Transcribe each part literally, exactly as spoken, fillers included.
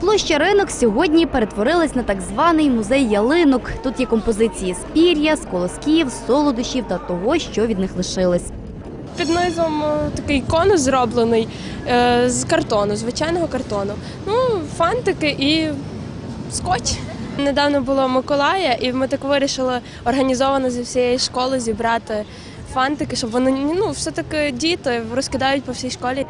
Площа Ринок сьогодні перетворилась на так званий музей ялинок. Тут є композиції з пір'я, з колосків, з солодощів та того, що від них лишилось. Під низом такий конус зроблений з картону, звичайного картону. Ну, фантики і скотч. Недавно було Миколая, і ми так вирішили організовано зі всієї школи зібрати фантики, щоб вони, ну, все-таки діти розкидають по всій школі.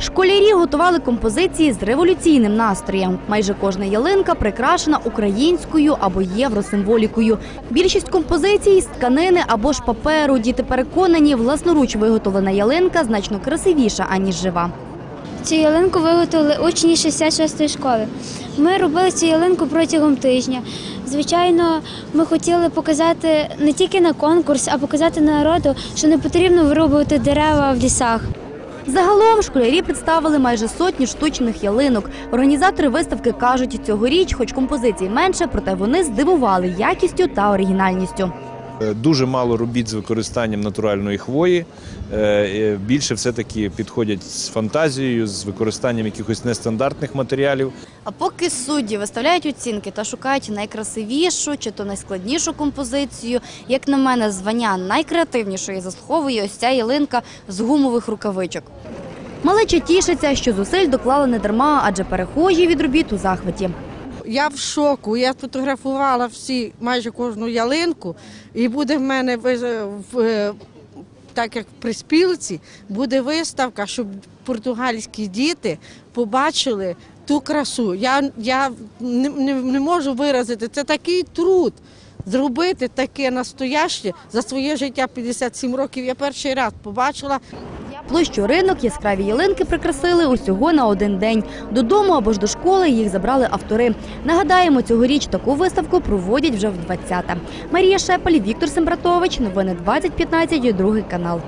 Школярі готували композиції з революційним настроєм. Майже кожна ялинка прикрашена українською або євросимволікою. Більшість композицій – з тканини або ж паперу. Діти переконані, власноруч виготовлена ялинка значно красивіша, аніж жива. Цю ялинку виготовили учні шістдесят шостої школи. Ми робили цю ялинку протягом тижня. Звичайно, ми хотіли показати не тільки на конкурс, а показати народу, що не потрібно вирубувати дерева в лісах. Загалом школярі представили майже сотню штучних ялинок. Організатори виставки кажуть, цьогоріч, хоч композицій менше, проте вони здивували якістю та оригінальністю. Дуже мало робіт з використанням натуральної хвої, більше все-таки підходять з фантазією, з використанням якихось нестандартних матеріалів. А поки судді виставляють оцінки та шукають найкрасивішу чи то найскладнішу композицію, як на мене, звання найкреативнішої заслуговує ось ця ялинка з гумових рукавичок. Малеча тішиться, що зусиль доклали не дарма, адже перехожі від робіт у захваті. Я в шоку, я фотографувала всі, майже кожну ялинку, і буде в мене, так як при спілці, буде виставка, щоб португальські діти побачили ту красу. Я, я не, не, не можу виразити, це такий труд зробити таке настояще. За своє життя п'ятдесят сім років я перший раз побачила. Площу Ринок яскраві ялинки прикрасили усього на один день. Додому або ж до школи їх забрали автори. Нагадаємо, цьогоріч таку виставку проводять вже в двадцяте. Марія Шепала, Віктор Сембратович, Новини двадцять п'ятнадцять, Другий канал.